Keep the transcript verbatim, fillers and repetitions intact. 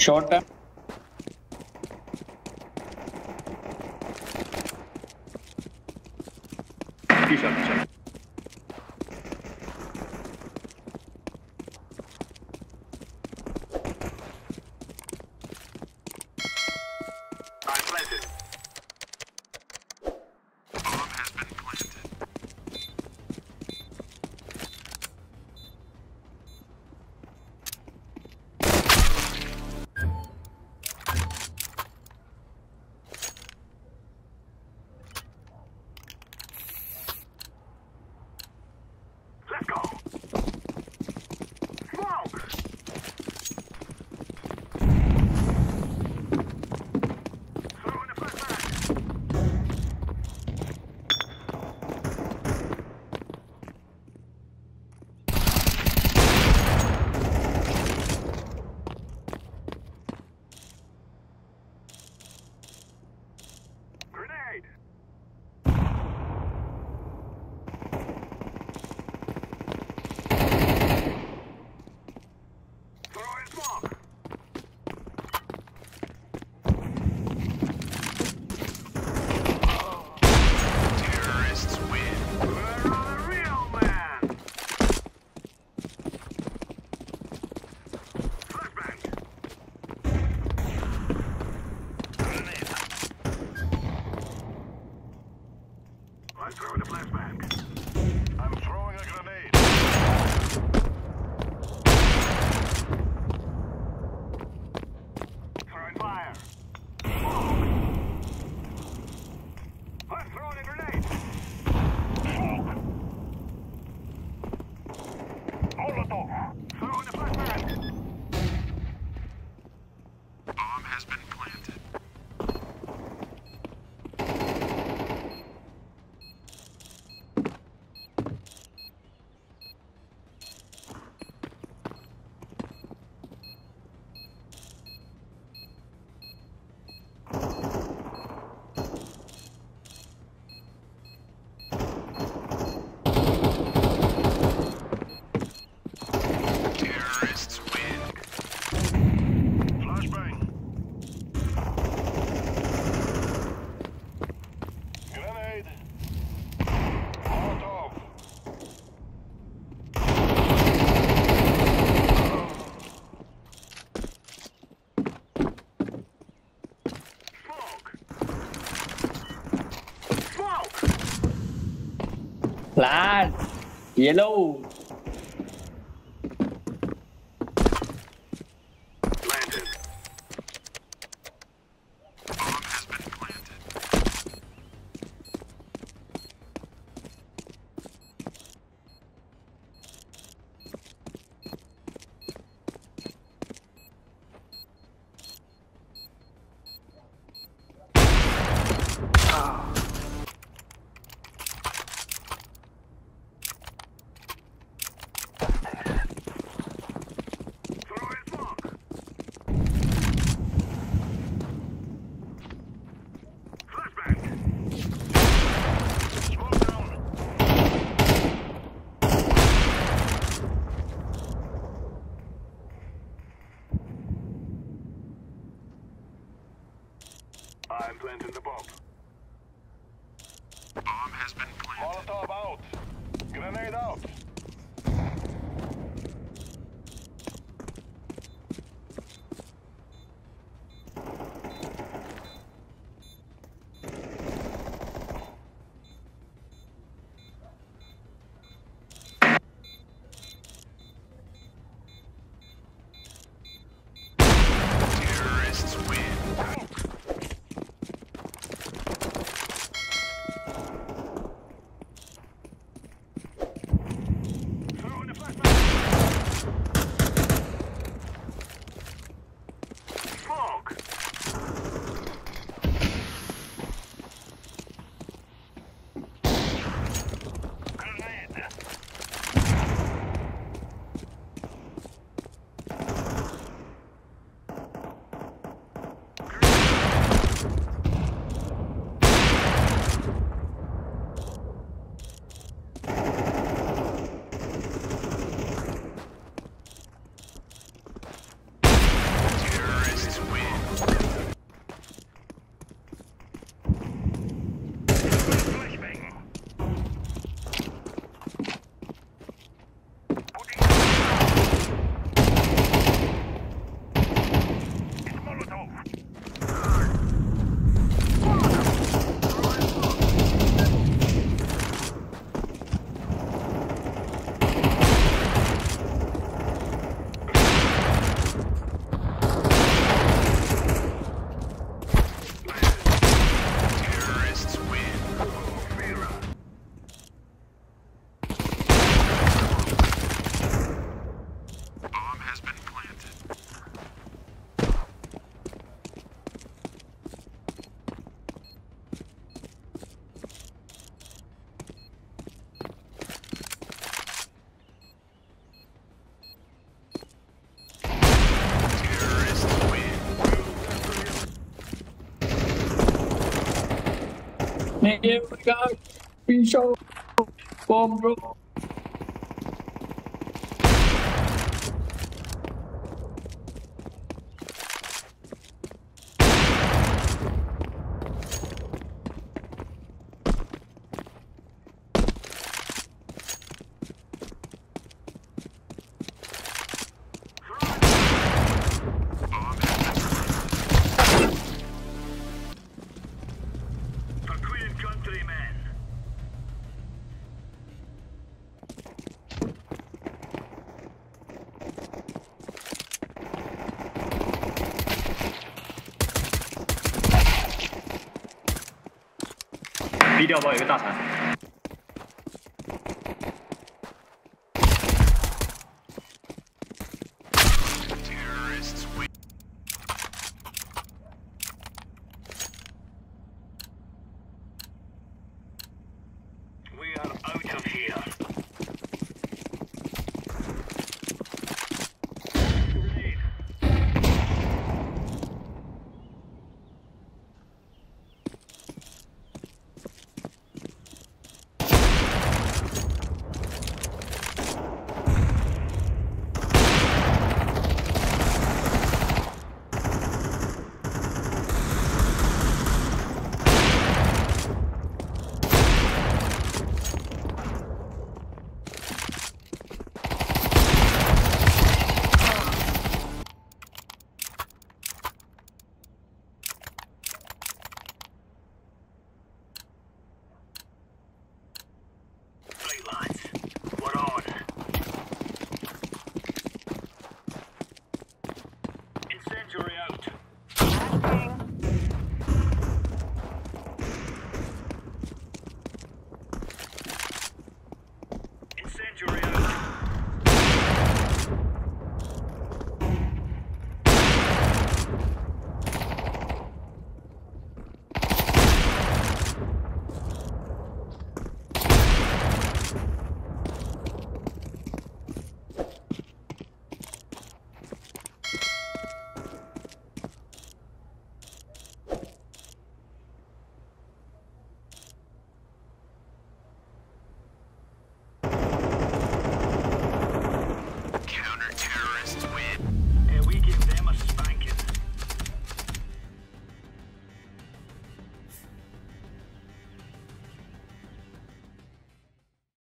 Short term. Short Lad, yellow. Planted. Bomb has been planted. Ah. I'm planting the bomb. Bomb has been planted. Molotov out. Grenade out. has been planted. Here we go. We show bomb bro. B掉包有一个大残。